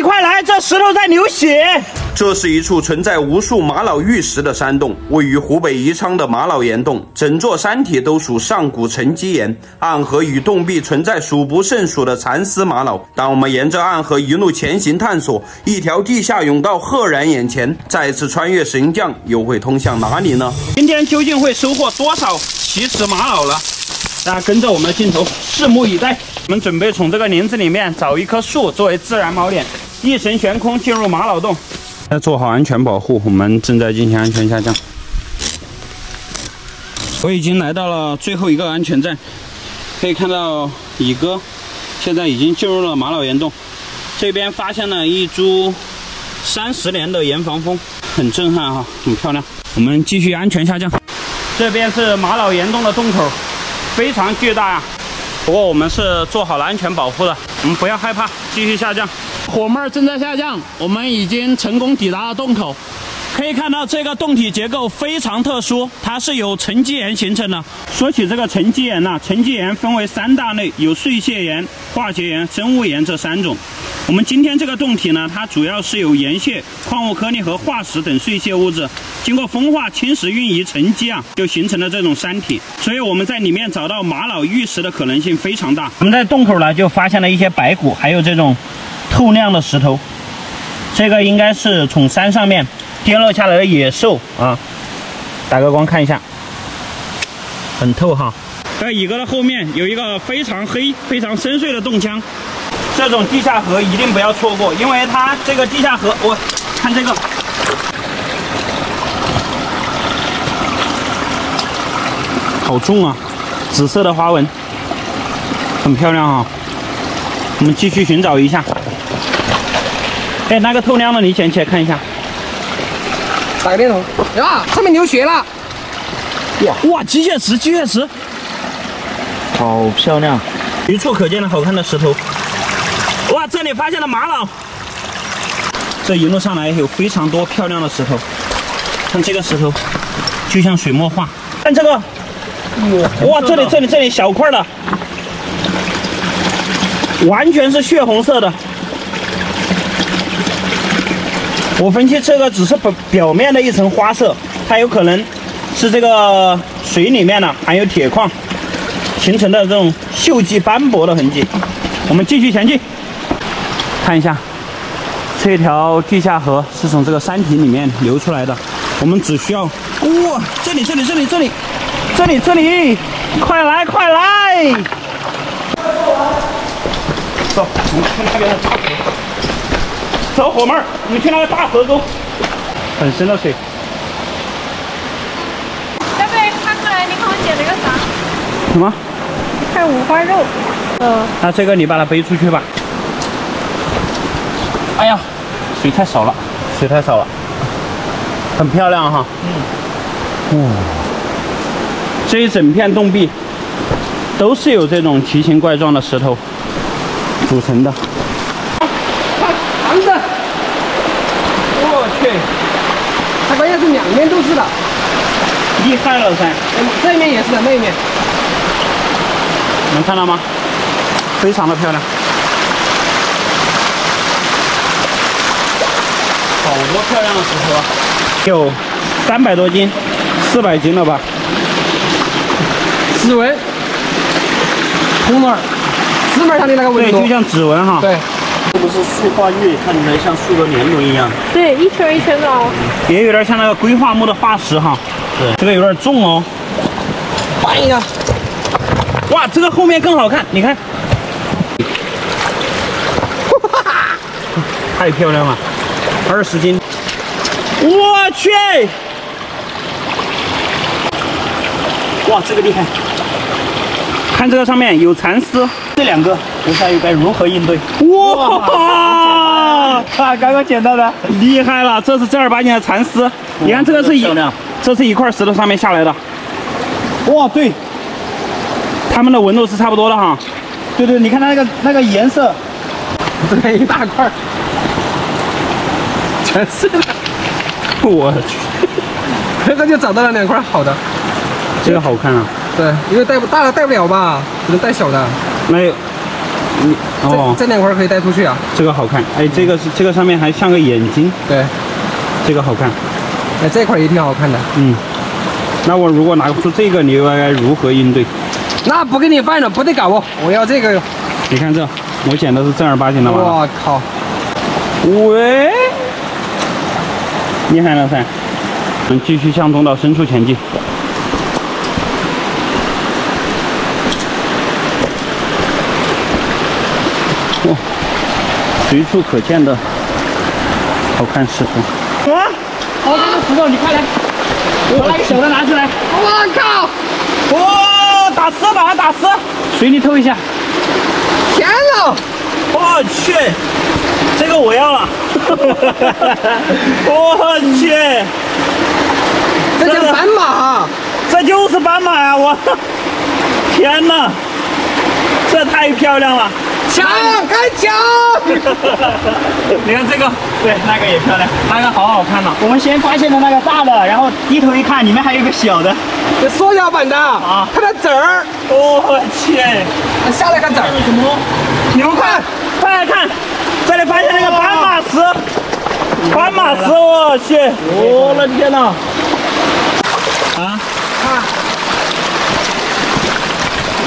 你快来，这石头在流血。这是一处存在无数玛瑙玉石的山洞，位于湖北宜昌的玛瑙岩洞，整座山体都属上古沉积岩。暗河与洞壁存在数不胜数的蚕丝玛瑙。当我们沿着暗河一路前行探索，一条地下甬道赫然眼前。再次穿越神将，又会通向哪里呢？今天究竟会收获多少奇齿玛瑙呢？大家跟着我们的镜头，拭目以待。我们准备从这个林子里面找一棵树作为自然锚点，一神悬空进入玛瑙洞。 要做好安全保护，我们正在进行安全下降。我已经来到了最后一个安全站，可以看到乙哥现在已经进入了玛瑙岩洞，这边发现了一株30年的岩防枫，很震撼哈，很漂亮。我们继续安全下降。这边是玛瑙岩洞的洞口，非常巨大呀，不过我们是做好了安全保护的，我们不要害怕，继续下降。 火妹正在下降，我们已经成功抵达了洞口。可以看到这个洞体结构非常特殊，它是由沉积岩形成的。说起这个沉积岩呐，沉积岩分为3大类，有碎屑岩、化学岩、生物岩这3种。我们今天这个洞体呢，它主要是由岩屑、矿物颗粒和化石等碎屑物质，经过风化、侵蚀、运移、沉积啊，就形成了这种山体。所以我们在里面找到玛瑙玉石的可能性非常大。我们在洞口呢，就发现了一些白骨，还有这种 透亮的石头，这个应该是从山上面跌落下来的野兽啊！打个光看一下，很透哈。在乙哥的后面有一个非常黑、非常深邃的洞腔，这种地下河一定不要错过，因为它这个地下河，我看这个，好重啊！紫色的花纹，很漂亮哈。 我们继续寻找一下。哎，那个透亮的，你捡起来看一下。打个电筒。呀，上面流血了！哇哇，机械石，机械石，好漂亮！随处可见的好看的石头。哇，这里发现了玛瑙。这一路上来有非常多漂亮的石头，看这个石头，就像水墨画。看这个，哇，这里小块的。 完全是血红色的，我分析这个只是表面的一层花色，它有可能是这个水里面呢含有铁矿形成的这种锈迹斑驳的痕迹。我们继续前进，看一下这条地下河是从这个山体里面流出来的，我们只需要，哇，这里，快来快来！ 走，我们去那边的大河。走，伙伴儿，我们去那个大河沟，很深的水。要不然看过来，你看我捡了个啥？什么？一块五花肉。那这个你把它背出去吧。哎呀，水太少了。很漂亮哈。嗯。哇，这一整片洞壁都是有这种奇形怪状的石头 组成的，长的，我去，它关键是两面都是的，厉害了噻！这面也是的，那面，能看到吗？非常的漂亮，好多漂亮的石头啊，有300多斤，400斤了吧？指纹，红耳。 指纹上的那个纹路，对，就像指纹哈。对，这不是塑化玉，看起来像树的年轮一样。对，一圈一圈的哦。也有点像那个硅化木的化石哈。对，这个有点重哦。哎呀，哇，这个后面更好看，你看，太漂亮了，20斤。我去，哇，这个厉害。 看这个上面有蚕丝，这两个我下又该如何应对？哇，刚刚捡到的，厉害了！这是正儿八经的蚕丝，你看这个是一块石头上面下来的。哇，对，它们的纹路是差不多的哈。对对，你看它那个颜色，这一大块，全是的。我去，这个就找到了2块好的，这个好看啊。 对，因为带不大的带不了吧，只能带小的。没有，你哦，这两块可以带出去啊。这个好看，哎，这个上面还像个眼睛。对，这个好看。哎，这块也挺好看的。嗯，那我如果拿出这个，你又该如何应对？那不给你办了，不得搞哦，我要这个。你看这，我捡的是正儿八经的嘛。我靠！喂，厉害了噻！我们继续向通道深处前进。 哇，随处可见的好看石头。啊！好大的石头，你快来！我把小的拿出来。我靠！哇，打湿，把它打湿。水里透一下。天哪！我去，这个我要了。我去，这叫斑马。这就是斑马呀！我天哪，这太漂亮了。 抢，开抢！你看这个，对，那个也漂亮，那个好好看呐。我们先发现了那个大的，然后低头一看，里面还有一个小的，这缩小版的啊，它的籽儿。我去，下来看籽儿。什么？你们看，快来看，这里发现那个斑马石，斑马石，我去，我的天呐！啊啊！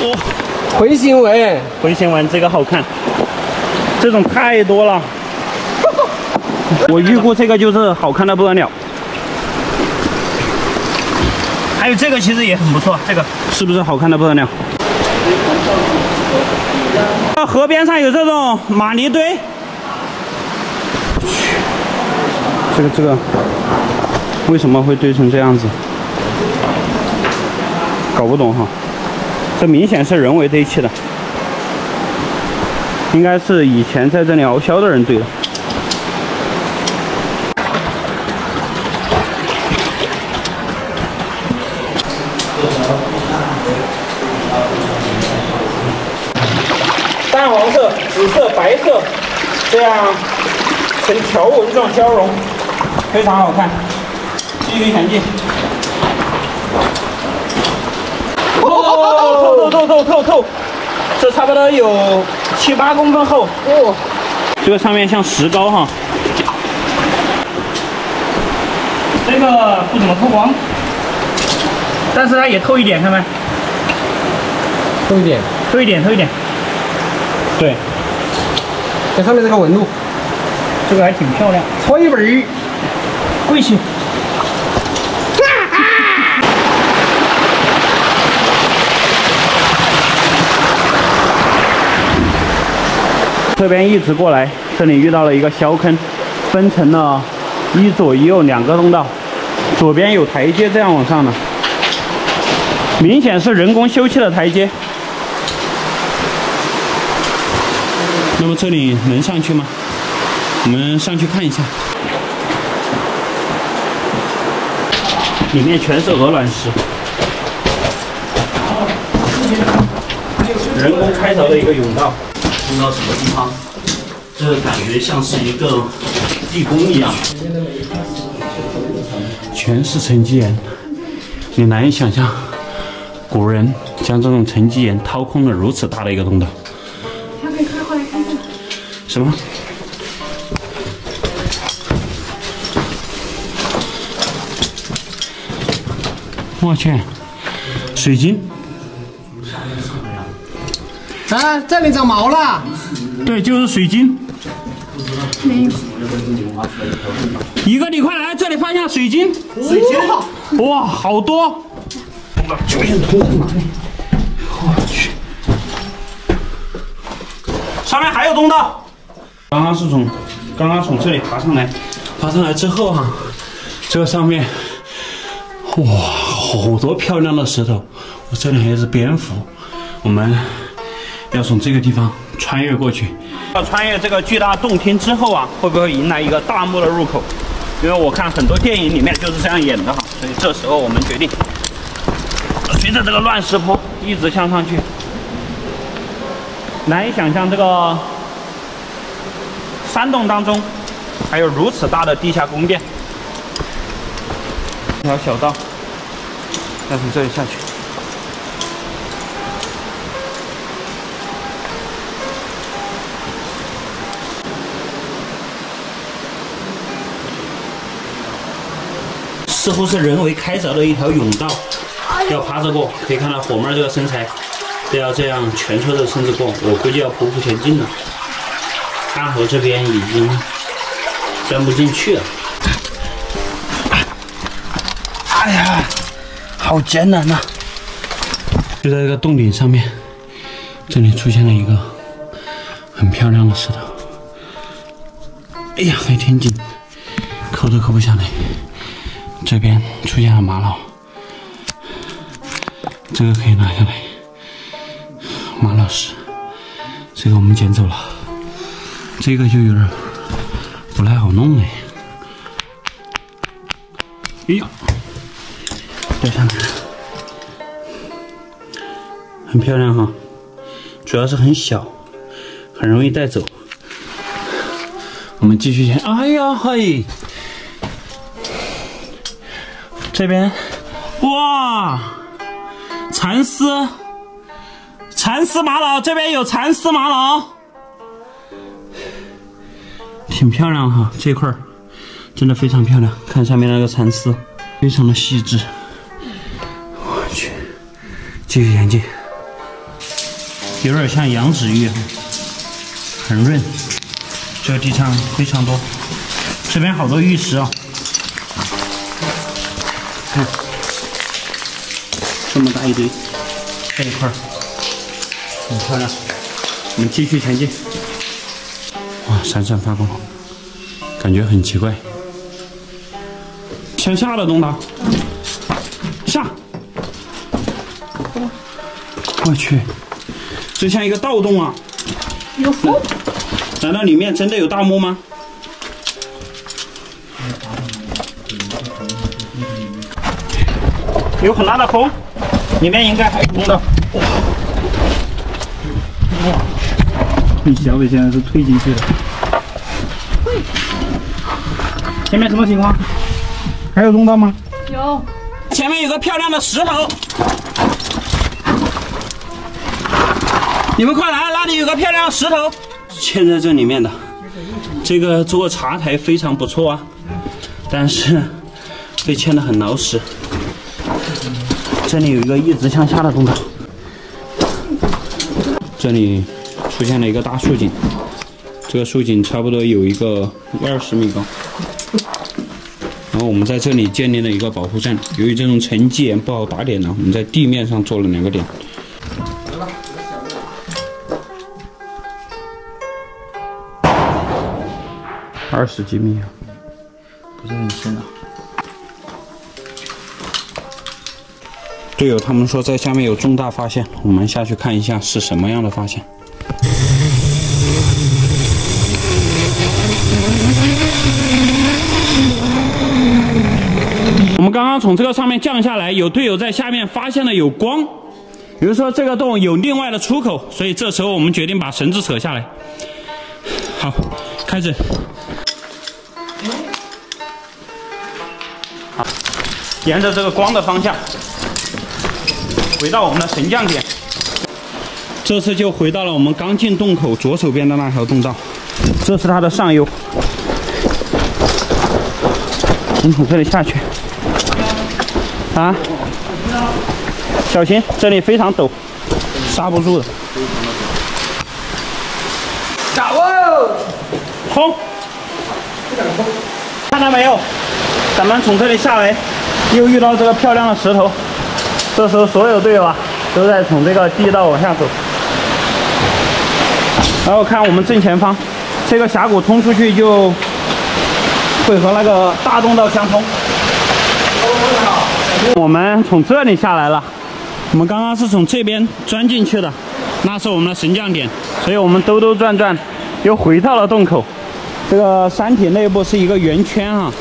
我。 回形纹，回形纹这个好看，这种太多了。我预估这个就是好看的不得了。还有这个其实也很不错，这个是不是好看的不得了？那河边上有这种玛尼堆，这个为什么会堆成这样子？搞不懂哈。 这明显是人为堆砌的，应该是以前在这里熬宵的人堆的。淡黄色、紫色、白色，这样呈条纹状交融，非常好看。继续前进。 透，这差不多有7、8公分厚。哦，这个上面像石膏哈。这个不怎么透光，但是它也透一点，看没？透一点。对，这上面这个纹路，这个还挺漂亮。搓一本，跪去。 这边一直过来，这里遇到了一个小坑，分成了左右2个通道，左边有台阶这样往上的，明显是人工修砌的台阶。那么这里能上去吗？我们上去看一下。里面全是鹅卵石，人工开凿的一个甬道。 不知道什么地方，这感觉像是一个地宫一样，全是沉积岩，你难以想象，古人将这种沉积岩掏空了如此大的一个通道。还可以开过来看看。什么？我去，水晶。 啊，这里长毛了，对，就是水晶。一个，你快来，这里发现水晶，水晶，哇，好多！我去，上面还有通道。刚刚从这里爬上来之后啊，这个上面，哇，好多漂亮的石头。我这里还是蝙蝠，我们。 要从这个地方穿越过去，要穿越这个巨大洞厅之后啊，会不会迎来一个大幕的入口？因为我看很多电影里面就是这样演的哈，所以这时候我们决定随着这个乱石坡一直向上去。难以想象这个山洞当中还有如此大的地下宫殿。一条小道，要从这里下去。似乎是人为开凿的一条甬道，要爬着过。可以看到火妹这个身材，都要这样蜷缩着身子过，我估计要匍匐前进了。阿和这边已经钻不进去了。哎呀，好艰难呐！就在这个洞顶上面，这里出现了一个很漂亮的石头。哎呀，还挺紧，抠都抠不下来。这边出现了玛瑙，这个可以拿下来。玛瑙石，这个我们捡走了，这个就有点不太好弄哎。哎呀，掉下来了，很漂亮哈，主要是很小，很容易带走。我们继续捡，哎呀嘿。 这边，哇，蚕丝玛瑙，这边有蚕丝玛瑙，挺漂亮哈，这块儿真的非常漂亮。看下面那个蚕丝，非常的细致。我去，继续前进，有点像羊脂玉，很润。这个地上非常多，这边好多玉石啊。 看，这么大一堆，这一块儿很漂亮。我们继续前进。哇，闪闪发光，感觉很奇怪。向下的东塔，下。我去，这像一个盗洞啊！有风。难道里面真的有大墓吗？ 有很大的风，里面应该还有空的。哇！你小伟现在是推进去了。前面什么情况？还有通道吗？有。前面有个漂亮的石头，你们快来！那里有个漂亮的石头，嵌在这里面的。这个做茶台非常不错啊，但是被嵌得很老实。 这里有一个一直向下的通道，这里出现了一个大树井，这个树井差不多有一个20米高。然后我们在这里建立了一个保护站，由于这种沉积岩不好打点呢，我们在地面上做了两个点。20几米啊，不是很深啊。 队友他们说在下面有重大发现，我们下去看一下是什么样的发现。我们刚刚从这个上面降下来，有队友在下面发现了有光，比如说这个洞有另外的出口，所以这时候我们决定把绳子扯下来。好，开始。好，沿着这个光的方向。 回到我们的沉降点，这次就回到了我们刚进洞口左手边的那条洞道，这是它的上游。你从这里下去啊，小心，这里非常陡，刹不住的。打哦，轰！看到没有？咱们从这里下来，又遇到这个漂亮的石头。 这时候，所有队友啊，都在从这个地道往下走。然后看我们正前方，这个峡谷通出去就会和那个大洞道相通。我们从这里下来了，我们刚刚是从这边钻进去的，那是我们的神降点，所以我们兜兜转转又回到了洞口。这个山体内部是一个圆圈啊。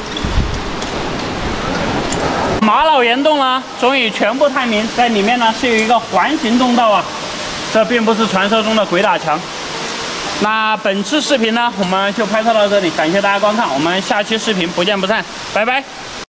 玛瑙岩洞呢，终于全部探明，在里面呢是有一个环形洞道啊，这并不是传说中的鬼打墙。那本次视频呢，我们就拍摄到这里，感谢大家观看，我们下期视频不见不散，拜拜。